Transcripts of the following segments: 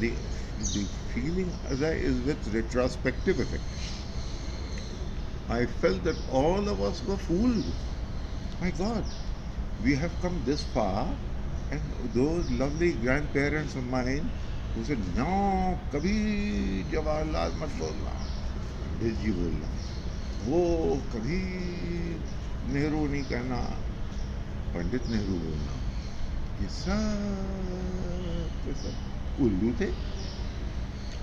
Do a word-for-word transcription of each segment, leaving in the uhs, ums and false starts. the, the feeling is with retrospective effect. I felt that all of us were fools. My God, we have come this far, and those lovely grandparents of mine who said, no, kabhi Jawaharlal mat bolna, Nehru bolna, wo kabhi Nehru nahi kehna, Pandit Nehru bolna. ये सब ये सब उल्लू थे,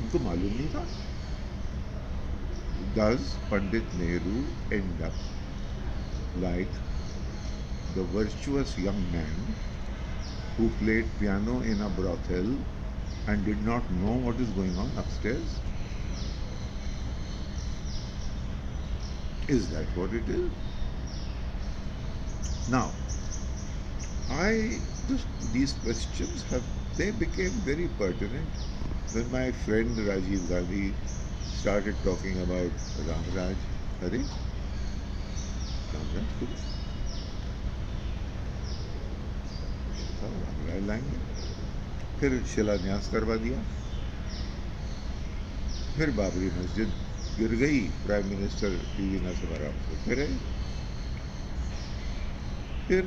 उनको मालूम नहीं था. Does Pandit Nehru end up like the virtuous young man who played piano in a brothel and did not know what is going on upstairs? Is that what it is? Now, I this, these questions have they became very pertinent when my friend Rajiv Gandhi started talking about Ramraj Hari. Ramraj Hari. Ramraj लाएंगे, फिर शिलान्यास करवा दिया, फिर बाबरी मस्जिद गिर गई, prime minister TV नसवाराम से फिर फिर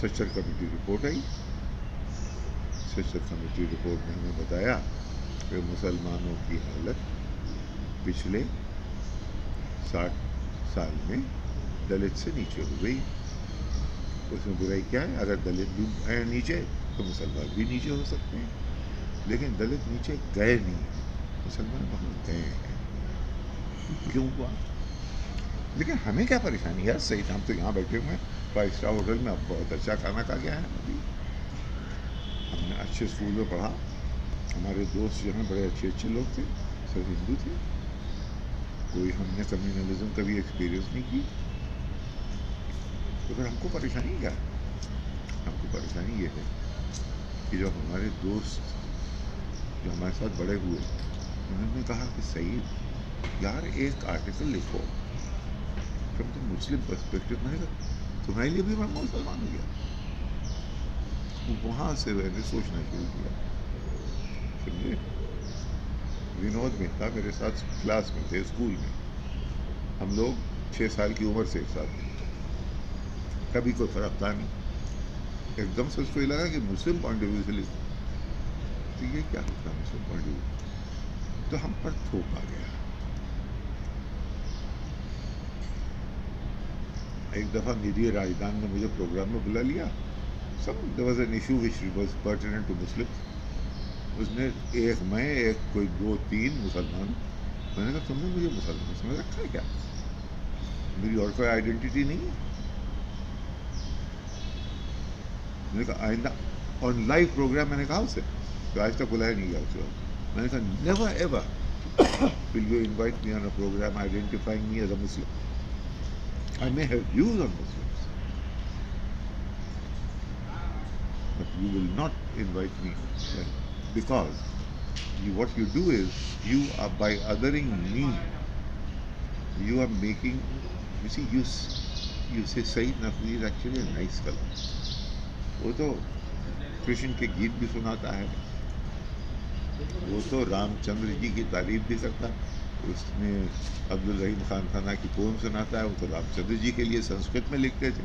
सचर कमेटी रिपोर्ट आई. सचर कमेटी रिपोर्ट में हमें बताया कि मुसलमानों की हालत पिछले साठ साल में दलित से नीचे हो गई. उसमें बुराई क्या है? अगर दलित भी नीचे तो मुसलमान भी नीचे हो सकते हैं, लेकिन दलित नीचे गए नहीं, मुसलमान वहाँ गए हैं. क्यों हुआ? लेकिन हमें क्या परेशानी है? सही हम तो यहाँ बैठे हुए हैं, फाइव स्टार होटल में अब बहुत अच्छा खाना खा गया है, अभी हमने अच्छे स्कूल में पढ़ा, हमारे दोस्त जो हैं बड़े अच्छे अच्छे लोग थे, सब हिंदू थे, कोई हमने कम्युनलिज्म कभी एक्सपीरियंस नहीं की. तो फिर हमको परेशानी क्या है? हमको परेशानी ये है कि जो हमारे दोस्त जो हमारे साथ बड़े हुए उन्होंने कहा कि सईद यार एक आर्टिकल लिखो फ्रॉम द मुस्लिम पर्सपेक्टिव. मैंने कहा तुम्हारे लिए भी मैं मुसलमान हो गया. वहाँ से मैंने सोचना शुरू किया. समझे? विनोद मेहता मेरे साथ क्लास में थे, स्कूल में. हम लोग छः साल की उम्र से एक साथ थे, कभी कोई फर्क था नहीं. एकदम से उसको लगा कि मुस्लिम पॉइंट ऑफ व्यू से लिखो तो ये क्या होता है मुस्लिम पॉइंट ऑफ व्यू. तो हम पर थोप आ गया. एक दफ़ा निधि राजदान ने मुझे प्रोग्राम में बुला लिया. सब there was an issue which was pertinent to Muslim. उसने एक मैं एक कोई दो तीन मुसलमान. मैंने कहा तुमने मुझे मुसलमान समझ रखा है क्या? मेरी और कोई आइडेंटिटी नहीं है. मैंने कहा आइंदा ऑन लाइव प्रोग्राम मैंने कहा उसे तो आज तक बुलाया नहीं गया उसे. मैंने कहा never ever will you invite me on a programme identifying me as a Muslim. I may have views on Muslims, but you will not invite me because you, what you do is you are by othering me. You are making, you see, you you say Saeed Naqvi is actually a nice fellow. वो तो कृष्ण के गीत भी सुनाता है, वो तो रामचंद्र जी की तारीफ भी करता है. उसने अब्दुल रहीम खान खाना की पोम सुनाता है, वो तो रामचंद्र जी के लिए संस्कृत में लिखते थे.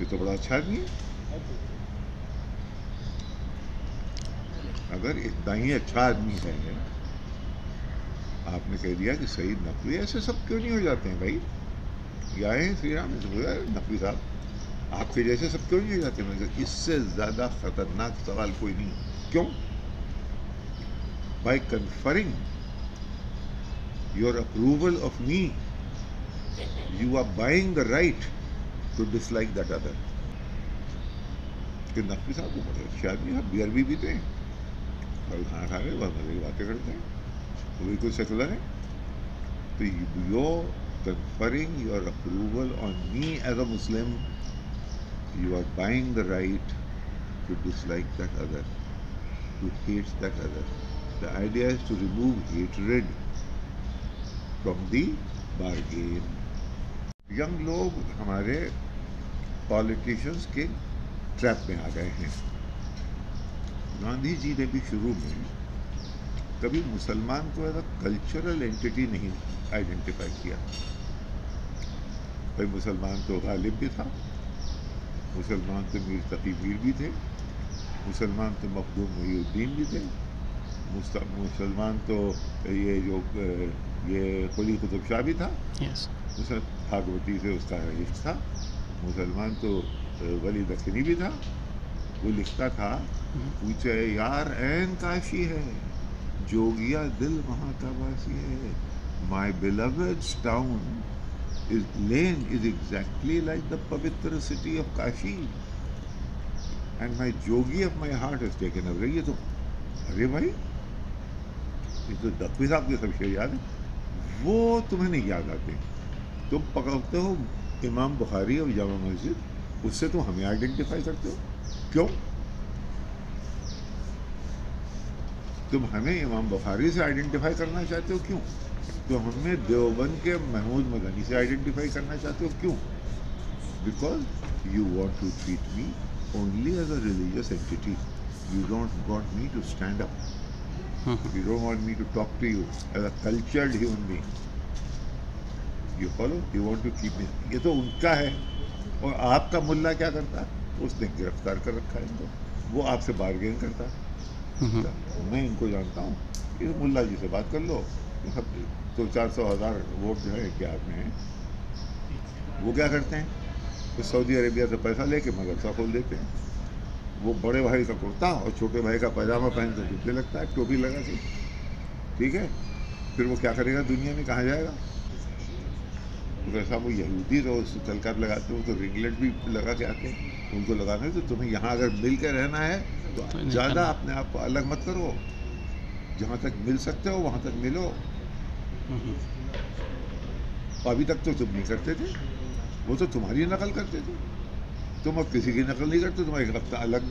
ये तो बड़ा अच्छा आदमी है. अगर इतना ही अच्छा आदमी है, आपने कह दिया कि सईद नकवी, ऐसे सब क्यों नहीं हो जाते हैं भाई? या है श्री राम नकवी साहब, आपके जैसे सब क्यों नहीं हो जाते? मगर इससे ज़्यादा खतरनाक सवाल कोई नहीं. क्यों? By conferring your approval of me, you are buying the right to dislike that other. कि नकवी साहब को बड़े अच्छे आदमी हैं, बियर भी पीते हैं और खाना खा रहे हैं, बहुत मजे की बातें करते हैं, वो बिल्कुल सेकुलर है. तो you're conferring your approval on me as a Muslim, you are buying the right to dislike that other, to hate that other. The idea is to remove hatred from the bargain. Young लोग हमारे politicians के trap में आ गए हैं. गांधी जी ने भी शुरू में कभी मुसलमान को एज अ कल्चरल एंटिटी नहीं आइडेंटिफाई किया। भाई मुसलमान तो गालिब भी था, मुसलमान तो मीर तकी मीर भी थे, मुसलमान तो मखदूम मुहीउद्दीन भी थे, मुसलमान तो ये जो ये कुली कुतुब शाह भी था, मुसल भागवती से उसका इश्क था, मुसलमान तो वली दखनी भी था। वो लिखता था, पूछे यार ऐन काशी है, जोगिया दिल वहाँ का वासी है, my beloved's town is lane is exactly like the पवित्र city of Kashi and my jogi of my heart is taken away. ये तो अरे भाई ये तो नकवी साहब के सब शेर याद है, वो तुम्हें नहीं याद आते। तुम पकड़ते हो इमाम बुखारी और जामा मस्जिद, उससे तुम हमें आइडेंटिफाई करते हो। क्यों तुम हमें इमाम बुखारी से आइडेंटिफाई करना चाहते हो? क्यों तो हमें देवबंद के महमूद मदनी से आइडेंटिफाई करना चाहते हो? क्यों? Because you want to treat me only as a religious entity. You don't want me to stand up, you don't want me to talk to you as a cultured human being. You follow, you want to keep me. ये तो उनका है। और आपका मुल्ला क्या करता है? उसने गिरफ्तार कर रखा है इनको, वो आपसे बारगेन करता है। मैं इनको जानता हूँ, इस मुल्ला जी से बात कर लो, दो चार सौ हज़ार वोट जो है क्या आपने हैं। वो क्या करते हैं? तो सऊदी अरेबिया से पैसा लेके मदरसा खोल देते हैं। वो बड़े भाई का कुर्ता और छोटे भाई का पैजामा पहन कर जुटने लगता है, टोपी लगा के, ठीक है। फिर वो क्या करेगा? दुनिया में कहाँ जाएगा? वैसा वो यहूदी रोज तलकार लगाते हो तो रिंगलेट भी लगा के आते हैं, उनको लगाना है। तो तुम्हें यहाँ अगर मिल के रहना है तो ज़्यादा अपने आप को अलग मत करो, जहाँ तक मिल सकते हो वहाँ तक मिलो। अभी तक तो तुम नहीं करते थे, वो तो तुम्हारी नकल करते थे। तुम अब किसी की नकल नहीं करते, तुम एक हफ्ता अलग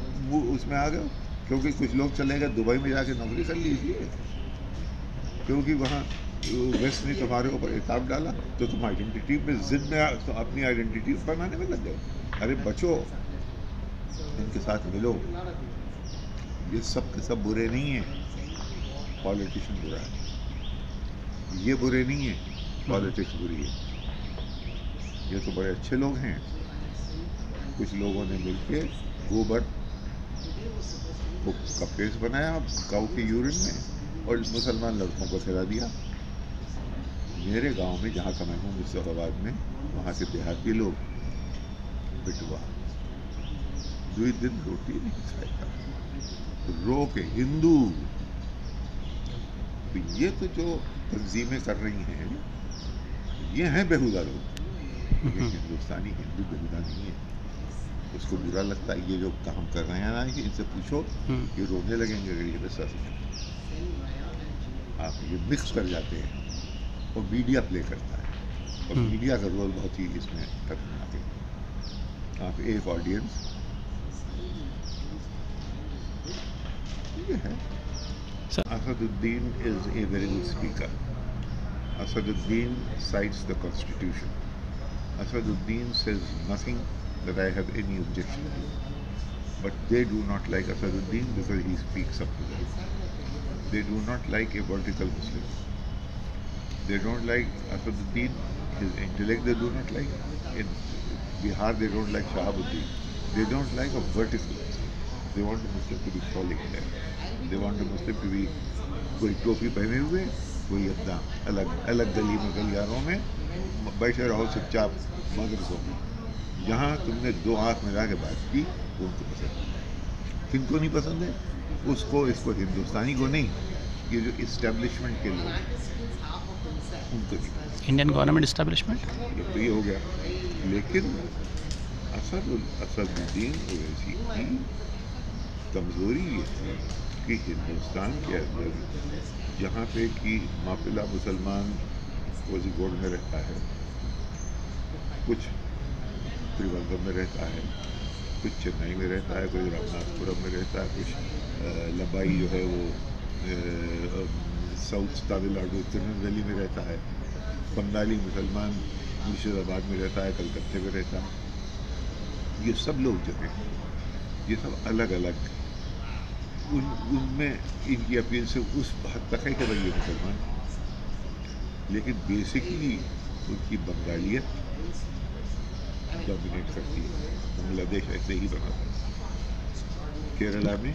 उसमें आ गए। क्योंकि कुछ लोग चले गए दुबई में जाके नौकरी कर लीजिए, क्योंकि वहाँ वेस्ट ने तुम्हारे ऊपर हिसाब डाला, तो तुम आइडेंटिटी में जिद में तो अपनी आइडेंटिटी बनाने में लग जाओ। अरे बचो, इनके साथ मिलो। ये सब के सब बुरे नहीं हैं। पॉलिटिशियन बुरा है, ये बुरे नहीं है, पॉलिटिक्स बुरी है। ये तो बड़े अच्छे लोग हैं। कुछ लोगों ने मिलके गोबर का पेस्ट बनाया गाँव के यूरिन में और मुसलमान लड़कों को फैला दिया। मेरे गांव में जहाँ का मैं हूँ मुस्तफाबाद में, वहाँ से देहाती लोग बिटवा दो दिन रोटी नहीं खाएगा, रो के हिंदू। तो ये तो जो तंजीमें कर रही हैं, ये हैं बेहुदा लोग। हिंदुस्तानी हिंदू बेहुदा नहीं है, उसको बुरा लगता है। ये जो काम कर रहे हैं ना, इनसे पूछो, ये रोने लगेंगे अगर ये बस आप ये मिक्स कर जाते हैं। और मीडिया प्ले करता है, और मीडिया का रोल बहुत ही इसमें खतरनाक है। आप एक ऑडियंस ये है। Asaduddin is a very good speaker. Asaduddin cites the constitution. Asaduddin says nothing that I have any objection to, but they do not like Asaduddin because he speaks up to them. They do not like a vertical Muslim. They don't like Asaduddin, his intellect they do not like. In Bihar they don't like Shahabuddin. They don't like a vertical Muslim. They want a Muslim to be solid there. They want a Muslim to be कोई टोपी पहने हुए, कोई अपना अलग अलग गली में गलियारों में बैठे रहो चुपचाप मदरसों में। जहाँ तुमने दो आँख मिला के बात की, वो उनको पसंद है। किनको नहीं पसंद है? उसको इसको हिंदुस्तानी को नहीं, ये जो इस्टेब्लिशमेंट के लोग, उनको इंडियन गवर्नमेंट इस्टेब्लिशमेंट। तो ये हो गया। लेकिन असद असदुद्दीन ओवैसी की कमज़ोरी ये थी कि हिंदुस्तान के अंदर जहाँ पे कि माफिला मुसलमान कोझीकोड में रहता है, कुछ त्रिवेंद्रम में रहता है, कुछ चेन्नई में रहता है, कुछ रामनाथपुरम में रहता है, कुछ लंबाई जो है वो ए, साउथ तमिलनाडु तिरुनेलवेली में रहता है, बंगाली मुसलमान मुर्शिदाबाद में रहता है, कलकत्ते में रहता है। ये सब लोग जो हैं, ये सब अलग अलग उन उनमें इनकी अपील से उस हद तक है कि भाई ये मुसलमान, लेकिन बेसिकली उनकी बंगालियत डोमिनेट करती है। बांग्लादेश ऐसे ही बना था। केरला में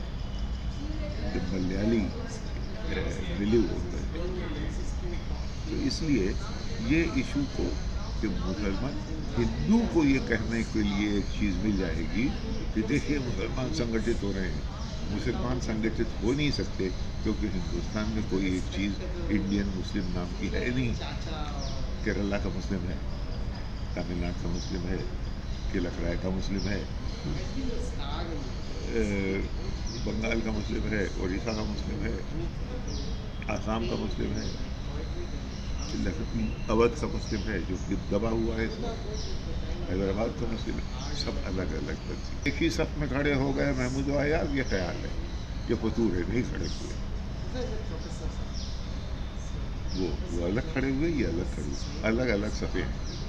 जब मलयाली बिलीव होता है, तो इसलिए ये इशू को कि मुसलमान हिंदू को ये कहने के लिए एक चीज़ मिल जाएगी कि देखिए मुसलमान संगठित हो रहे हैं, मुसलमान संगठित हो नहीं सकते क्योंकि हिंदुस्तान में कोई एक चीज़ इंडियन मुस्लिम नाम की है नहीं। केरला का मुस्लिम है, तमिलनाडु का मुस्लिम है, केलकराय का मुस्लिम है, बंगाल का मुस्लिम है, उड़ीसा का मुस्लिम है, आसाम का मुस्लिम है, अवध का मुस्लिम है जो कि दबा हुआ है, हैदराबाद का मुस्लिम है, सब अलग अलग बच्चे एक ही सफ में खड़े हो गए। महमूद आयाज ये ख्याल है, ये फतूर है, नहीं खड़े हुए, वो वो अलग खड़े हुए, ये अलग खड़े हुए, अलग अलग सफ़े हैं।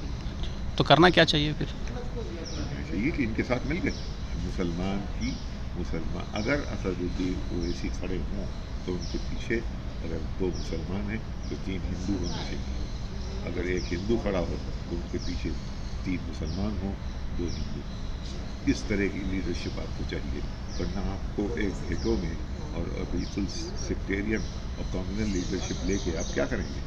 तो करना क्या चाहिए फिर? चाहिए कि इनके साथ मिल गए मुसलमान की मुसलमान, अगर असदुद्दीन ओवैसी खड़े हों तो उनके पीछे अगर दो मुसलमान हैं तो तीन हिंदू होने चाहिए, अगर एक हिंदू खड़ा हो तो उनके पीछे तीन मुसलमान हों, दो हिंदू। इस तरह की लीडरशिप आपको चाहिए, वरना आपको एक घेटों में और बिल्कुल सेक्टेरियन और कॉम्युनल लीडरशिप लेके आप क्या करेंगे?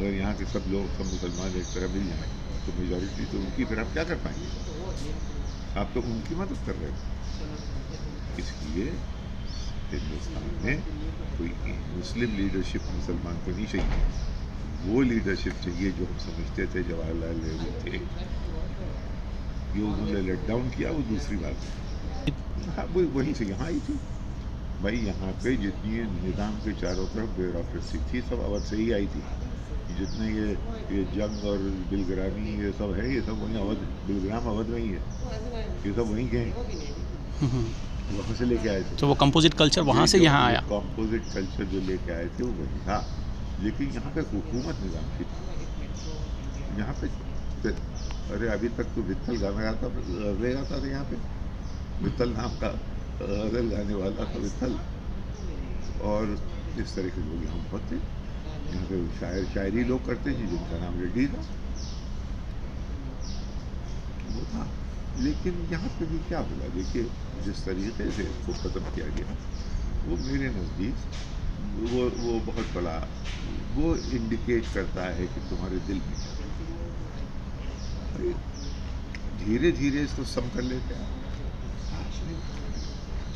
अगर यहाँ के सब लोग सब मुसलमान एक तरह मिल जाएँ तो मेजॉरिटी तो उनकी, फिर आप क्या कर पाएंगे? आप तो उनकी मदद कर रहे हो। इसलिए हिंदुस्तान में कोई मुस्लिम लीडरशिप मुसलमान को नहीं चाहिए, वो लीडरशिप चाहिए जो हम समझते थे जवाहरलाल नेहरू थे। जो उन्होंने लेट डाउन किया वो दूसरी बात है, हाँ वो वहीं से यहाँ आई थी। भाई यहाँ पे जितनी निज़ाम के चारों तरफ ब्यूरोक्रेसी थी सब अवध से ही आई थी। जितने ये ये जंग और बिलग्रामी ये सब है, ये सब वहीं अवध, बिलग्राम अवध में ही है, ये सब वहीं के हैं, वहाँ से लेके आए थे। तो वो कंपोजिट कल्चर वहाँ से यहाँ आया, कंपोजिट कल्चर जो लेके आए थे वो वही था। लेकिन यहाँ पे हुकूमत निज़ाम थी, यहाँ पे अरे अभी तक तो वित्तल गाना गाता रहेगा था, यहाँ पे वित्तल नाम का गज़ल गाने वाला था वित्तल, और इस तरह के लोग यहाँ बहुत थे। यहाँ पे शायर शायरी लोग करते थे जिनका नाम रेड्डी था, वो था। लेकिन यहाँ पे भी क्या हुआ, देखिए जिस तरीके से इसको ख़त्म किया गया वो मेरे नज़दीक वो वो बहुत बड़ा वो इंडिकेट करता है कि तुम्हारे दिल में क्या। धीरे धीरे इसको सम कर लेते हैं।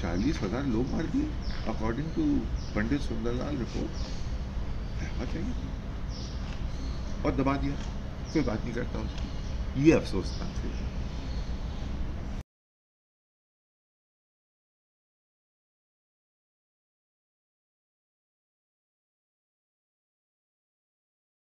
चालीस हज़ार लोग मार दिए according to Pandit Sundarlal report, रहना चाहिए, और दबा दिया, कोई बात नहीं करता उसकी। ये अफसोसनाक है।